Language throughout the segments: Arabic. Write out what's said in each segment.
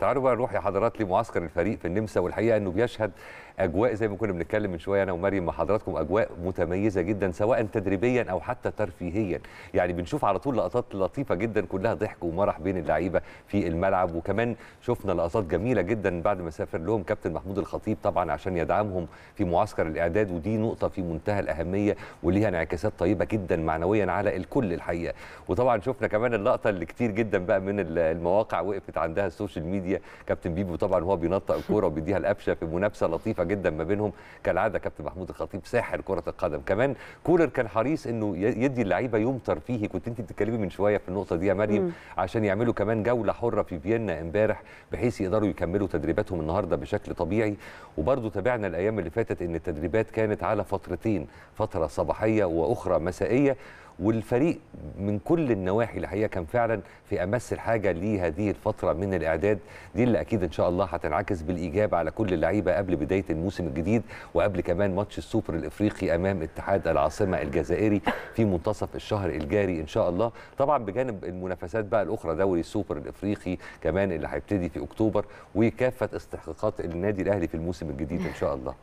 تعالوا بقى نروح يا حضرات لمعسكر الفريق في النمسا، والحقيقه انه بيشهد اجواء زي ما كنا بنتكلم من شويه انا ومريم مع حضراتكم، اجواء متميزه جدا سواء تدريبيا او حتى ترفيهيا. يعني بنشوف على طول لقطات لطيفه جدا كلها ضحك ومرح بين اللعيبه في الملعب، وكمان شفنا لقطات جميله جدا بعد ما سافر لهم كابتن محمود الخطيب طبعا عشان يدعمهم في معسكر الاعداد، ودي نقطه في منتهى الاهميه وليها انعكاسات طيبه جدا معنويا على الكل الحقيقه. وطبعا شفنا كمان اللقطه اللي كتير جدا بقى من المواقع وقفت عندها السوشيال ميديا، كابتن بيبو طبعا هو بينطق الكوره وبيديها القفشه في منافسه لطيفه جدا ما بينهم كالعاده. كابتن محمود الخطيب ساحر كره القدم، كمان كولر كان حريص انه يدي اللعيبه يوم ترفيهي، كنت انت بتتكلمي من شويه في النقطه دي يا مريم، عشان يعملوا كمان جوله حره في فيينا امبارح بحيث يقدروا يكملوا تدريباتهم النهارده بشكل طبيعي. وبرده تابعنا الايام اللي فاتت ان التدريبات كانت على فترتين، فتره صباحيه واخرى مسائيه، والفريق من كل النواحي الحقيقه كان فعلا في امس الحاجه لهذه الفتره من الاعداد دي، اللي اكيد ان شاء الله هتنعكس بالايجاب على كل اللعيبه قبل بدايه الموسم الجديد، وقبل كمان ماتش السوبر الافريقي امام اتحاد العاصمه الجزائري في منتصف الشهر الجاري ان شاء الله. طبعا بجانب المنافسات بقى الاخرى، دوري السوبر الافريقي كمان اللي هيبتدي في اكتوبر، وكافه استحقاقات النادي الاهلي في الموسم الجديد ان شاء الله.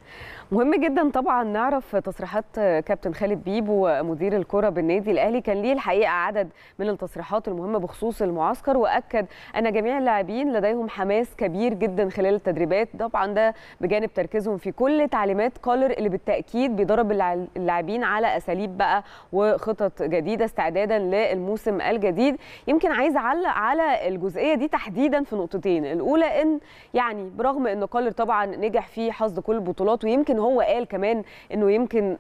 مهم جدا طبعا نعرف تصريحات كابتن خالد بيبو مدير الكره بالنادي الأهلي، كان ليه الحقيقة عدد من التصريحات المهمة بخصوص المعسكر، وأكد أن جميع اللاعبين لديهم حماس كبير جدا خلال التدريبات، طبعا ده بجانب تركيزهم في كل تعليمات كولر اللي بالتأكيد بيدرب اللاعبين على أساليب بقى وخطط جديدة استعدادا للموسم الجديد. يمكن عايز أعلق على الجزئية دي تحديدا في نقطتين، الأولى إن يعني برغم إن كولر طبعا نجح في حصد كل البطولات، ويمكن هو قال كمان إنه يمكن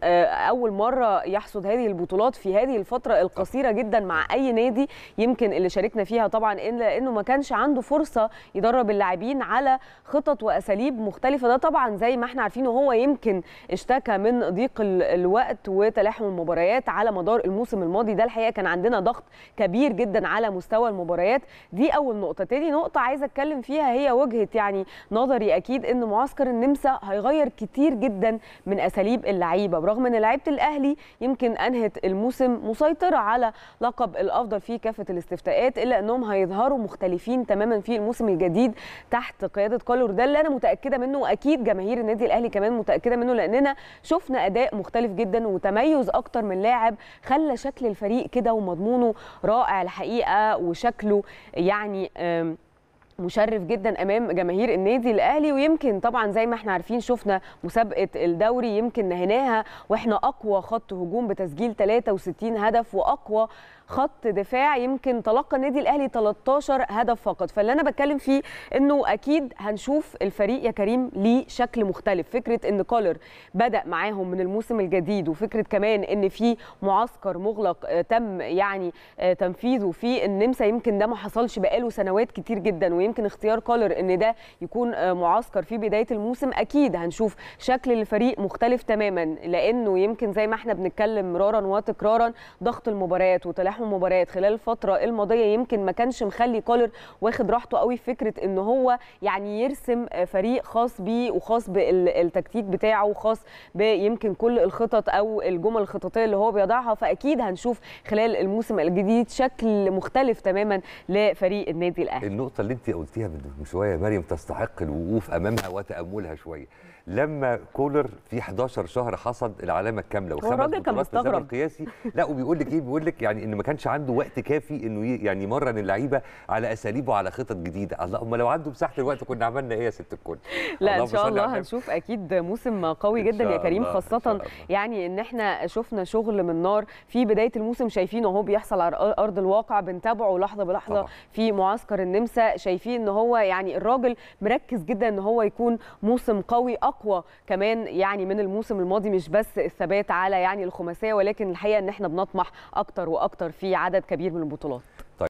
أول مرة يحصد هذه البطولات في هذه الفترة القصيرة جدا مع أي نادي يمكن اللي شاركنا فيها طبعا، إلا إنه ما كانش عنده فرصة يدرب اللاعبين على خطط وأساليب مختلفة. ده طبعا زي ما احنا عارفين، وهو يمكن اشتكى من ضيق الوقت وتلاحم المباريات على مدار الموسم الماضي، ده الحقيقة كان عندنا ضغط كبير جدا على مستوى المباريات. دي أول نقطة. تاني نقطة عايزة أتكلم فيها هي وجهة يعني نظري أكيد إن معسكر النمسا هيغير كتير جدا من أساليب اللعيبة، برغم إن لعيبة الأهلي يمكن أنهت الموسم مسيطرة على لقب الأفضل في كافة الاستفتاءات، إلا أنهم هيظهروا مختلفين تماما في الموسم الجديد تحت قيادة كولوردا، اللي أنا متأكدة منه وأكيد جماهير النادي الأهلي كمان متأكدة منه، لأننا شفنا أداء مختلف جدا وتميز أكتر من لاعب خلى شكل الفريق كده ومضمونه رائع الحقيقة، وشكله يعني مشرف جدا امام جماهير النادي الاهلي. ويمكن طبعا زي ما احنا عارفين شفنا مسابقه الدوري يمكن نهيناها واحنا اقوى خط هجوم بتسجيل 63 هدف واقوى خط دفاع، يمكن تلقى النادي الاهلي 13 هدف فقط. فاللي انا بتكلم فيه انه اكيد هنشوف الفريق يا كريم ليه شكل مختلف، فكره ان كولر بدا معاهم من الموسم الجديد، وفكره كمان ان في معسكر مغلق تم يعني تنفيذه في النمسا، يمكن ده ما حصلش بقاله سنوات كتير جدا، ويمكن اختيار كولر ان ده يكون معسكر في بدايه الموسم، اكيد هنشوف شكل الفريق مختلف تماما، لانه يمكن زي ما احنا بنتكلم مرارا وتكرارا ضغط المباريات وتلاحم مباريات خلال الفتره الماضيه يمكن ما كانش مخلي كولر واخد راحته قوي في فكره ان هو يعني يرسم فريق خاص بيه وخاص بالتكتيك بتاعه وخاص بيمكن كل الخطط او الجمل الخططيه اللي هو بيضعها. فاكيد هنشوف خلال الموسم الجديد شكل مختلف تماما لفريق النادي الاهلي. النقطه اللي انت قلتيها من شويه مريم تستحق الوقوف امامها وتاملها شويه، لما كولر في 11 شهر حصد العلامه الكامله وخمس بطولات بالزمن القياسي، لا وبيقول لك ايه، بيقول لك يعني ان ما كانش عنده وقت كافي انه يعني يمرن اللعيبه على اساليبه على خطط جديده. اللهم لو عنده مساحه الوقت كنا عملنا ايه يا ست الكل. لا ان شاء الله هنشوف اكيد موسم قوي جدا يا كريم، خاصه يعني ان احنا شفنا شغل من نار في بدايه الموسم، شايفينه اهو بيحصل على ارض الواقع، بنتابعه لحظه بلحظه طبعا. في معسكر النمسا شايفين ان هو يعني الراجل مركز جدا ان هو يكون موسم قوي اقوى كمان يعني من الموسم الماضي، مش بس الثبات على يعني الخماسيه، ولكن الحقيقه ان احنا بنطمح اكتر واكتر في عدد كبير من البطولات.